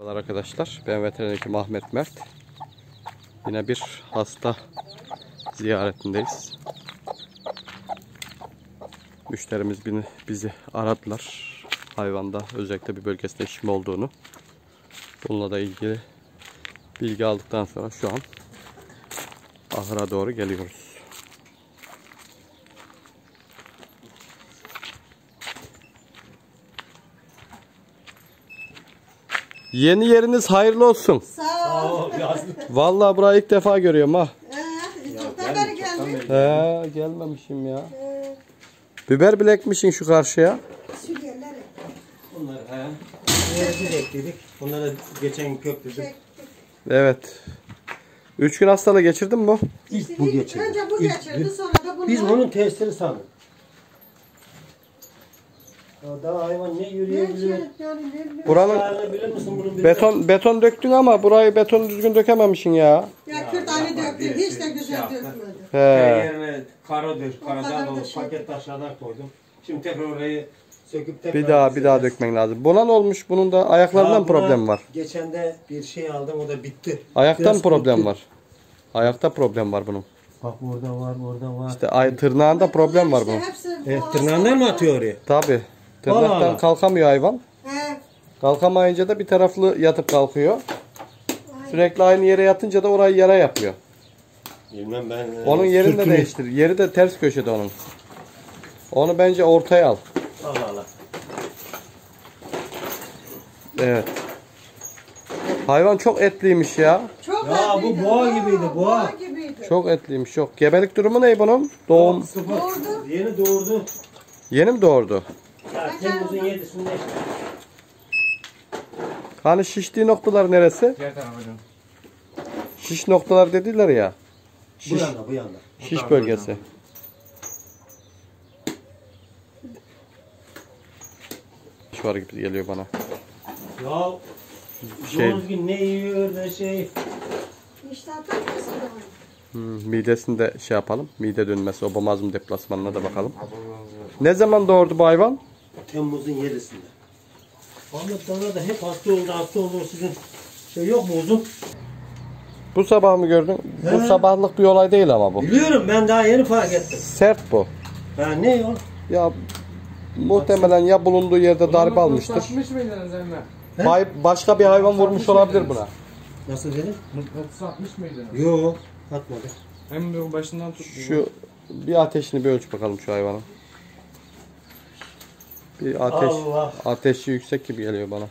Merhabalar arkadaşlar, ben veteriner Ahmet Mert. Yine bir hasta ziyaretindeyiz. Müşterimiz bizi aradılar. Hayvanda özellikle bir bölgesinde şişme olduğunu. Bununla da ilgili bilgi aldıktan sonra şu an ahıra doğru geliyoruz. Yeni yeriniz hayırlı olsun. Sağ ol. Vallahi burayı ilk defa görüyorum ha. Gelmemişim ya. Biber bile ekmişsin şu karşıya. Sügerler. Bunlar ekledik. Bunlara geçen kök dedim. Evet. 3 gün hastalığı geçirdin mi bu? İlk bu geçirdi. Önce bu geçirdi, sonra da bunu. Biz bunun testini sandık. Daha hayvan ne yürüyebiliyor? Buranın beton döktün ama burayı beton düzgün dökememişsin ya. Ya kürtane döktün, hiç de güzel dökmedi. Her yerine karadan dolu paket taşlardan koydum. Şimdi tekrar orayı söküp tekrar bir daha dökmen lazım. Buna ne olmuş? Bunun da ayaklarından problem var. Geçen de bir şey aldım, o da bitti. Ayaktan problem var. Ayakta problem var bunun. Bak orada var. İşte tırnağında problem var bunun. Tırnağından mı atıyor oraya? Tabii. Tırnaktan kalkamıyor hayvan. He. Kalkamayınca da bir taraflı yatıp kalkıyor. Ay. Sürekli aynı yere yatınca da orayı yara yapıyor. Bilmem ben. Onun yerini de değiştir. Yeri de ters köşede onun. Onu bence ortaya al. Allah. Evet. Hayvan çok etliymiş ya. Çok etliydi. Bu boğa gibiydi. Boğa gibiydi. Çok etliymiş. Çok. Gebelik durumu ne bunun? Doğum. Doğurdu. Yeni doğurdu. Yeni mi doğurdu? Ya, Temmuz'un 7'sinde işte. Hani şiştiği noktalar neresi? Diğer tarafa canım. Şiş noktalar dediler ya. Şiş, bu yanda. Şiş bölgesi. Şiş var gibi geliyor bana. Ya Doğuz ne yiyor da şey. İştahtan nasıl doğuyor? Midesinde şey yapalım. Mide dönmesi, obamazm deplasmanına da bakalım. Ne zaman doğurdu bu hayvan? Temmuz'un 7'sinde. Ahmet sana da hep hasta oldu sizin. Şey yok mu uzun? Bu sabah mı gördün? He. Bu sabahlık bir olay değil ama bu. Biliyorum, ben daha yeni fark ettim. Sert bu. Ha ne yol? Ya muhtemelen ya bulunduğu yerde darbe almıştır. Saçmış mıydınız Emre? Başka bir hayvan vurmuş olabilir buna. Nasıl dedin? Satmış mıydınız? Yok, atmadı. Hem başından tuttu. Şu bir ateşini bir ölç bakalım şu hayvanın. Bir ateş, ateşi yüksek gibi geliyor bana.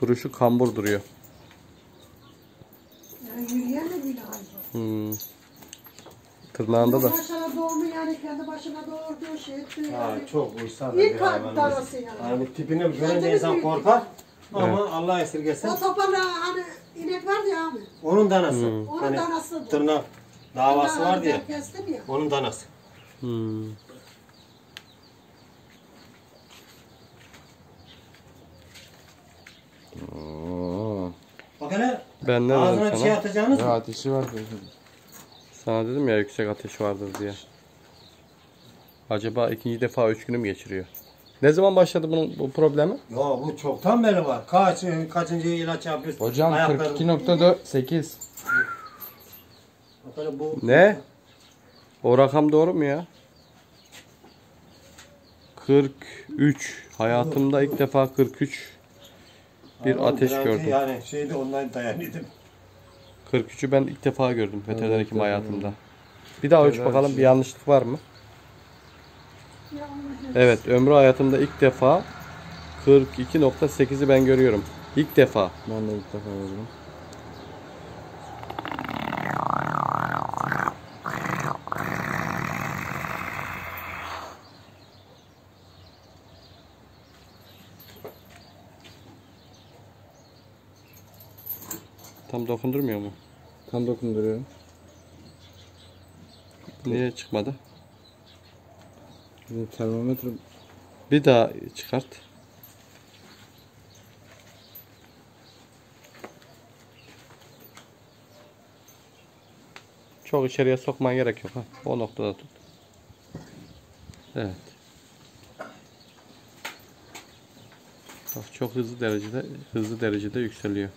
Duruşu kambur duruyor. Yani yürüyemedi galiba. Tırnağında da. Başına doğumu yani kendi başına doğurduğu şey. Yani. Çok uysal bir hayvan. Yani tipini görünce insan korkar. Ama evet. Allah esirgesin. O topal hani inek vardı ya abi. Onun danası. Onun hani danası. Tırnak davası vardı ya. Onun danası. Bak hele. Ben ne dedim sana? Şey atacağınız mı? Ateşi vardır. Sana dedim ya yüksek ateşi vardır diye. Acaba ikinci defa 3 günü mü geçiriyor? Ne zaman başladı bunun bu problemi? Ya bu çoktan beri var. Kaçıncı ilaç yapıyorsun? Hocam 42.8. Ne? O rakam doğru mu ya? 43. Hayatımda ilk defa 43. Bir ateş gördüm. Yani şeyde online dayanıyordum. 43'ü ben ilk defa gördüm veteriner hekim hayatımda. Bir daha ölç bakalım bir yanlışlık var mı? Evet, ömrü hayatımda ilk defa 42.8'i ben görüyorum. İlk defa. Ben de ilk defa gördüm. Tam dokundurmuyor mu? Tam dokunduruyorum. Niye çıkmadı? Termometre. Bir daha çıkart. Çok içeriye sokman gerek yok ha. O noktada tut. Evet. Bak çok hızlı derecede yükseliyor.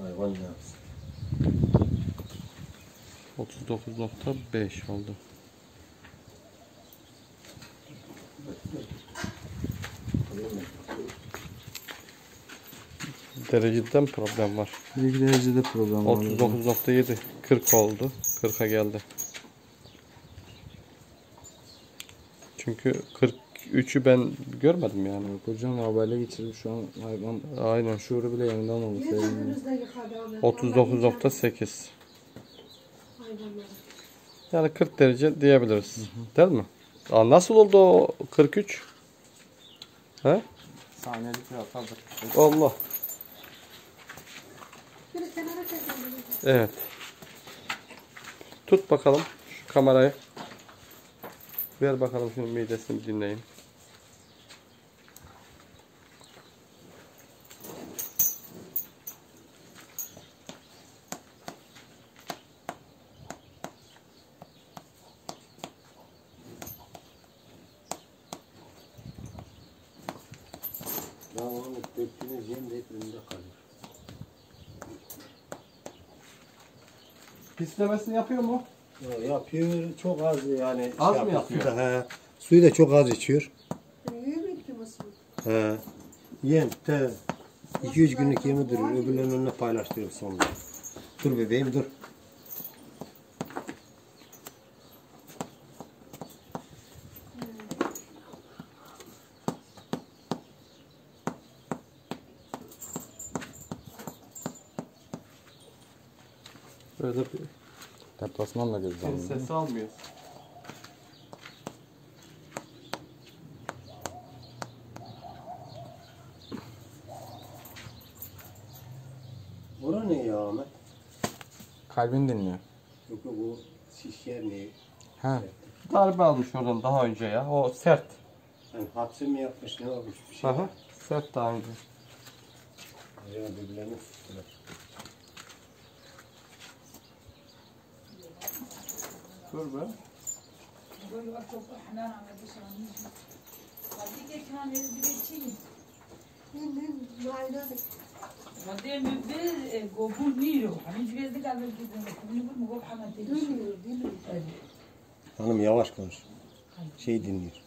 Hayvan ya. 39.5 oldu. Dereceden problem var. Bir derecede problem var. 39.7 40 oldu. 40'a geldi. Çünkü 43'ü ben görmedim yani. Hocam havale geçirdim şu an hayvan. Aynen. Şuuru bile yanından olmuş. 39.8. Yani 40 derece diyebiliriz. Hı hı. Değil mi? Aa, nasıl oldu o 43? He? Saniyelik bir hatadır. Allah. Evet. Tut bakalım şu kamerayı. Ver bakalım şimdi midesini dinleyin. Pislemesini yapıyor mu? Yapıyor, çok az yani. Az mı yapıyor? He. Suyu da çok az içiyor. Yiyor mu ikliması? He. Yem, 2-3 günlük yemi duruyor. Öbürlerinin önüne paylaştırıyorum sonra. Dur bebeğim, dur. Böyle bir deplasmanla gözlemliyor. Ses almıyor. Bura ne ya Ahmet? Kalbini dinliyor. Yok yok, o şiş yer ne? He. Darbe almış oradan daha önce ya. O sert. Yani hapse mi yapmış, ne olmuş bir şey? Aha, sert daha önce. Ya birbirlerini tuttular. Dur be. Hanım yavaş konuş. Şey dinliyor.